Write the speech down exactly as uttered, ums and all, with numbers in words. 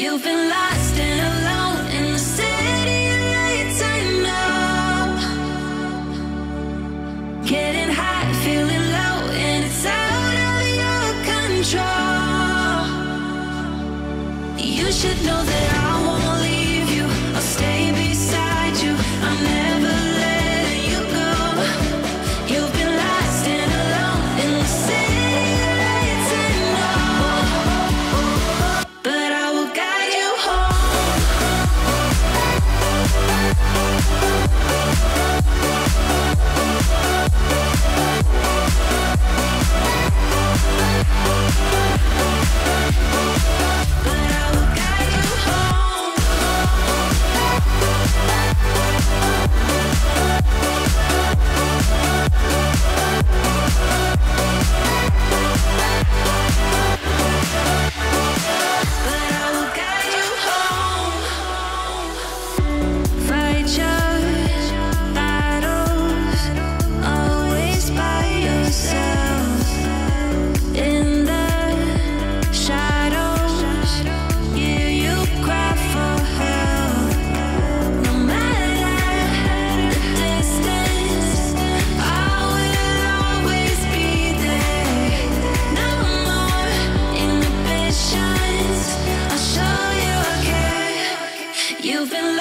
You've been lost and alone in the city lights, I know. Getting high, feeling low, and it's out of your control. You should know that I won't leave you, I'll stay beside you, I'm never letting you go. You've been lost and alone in the city lights, I know. But I will guide. You've been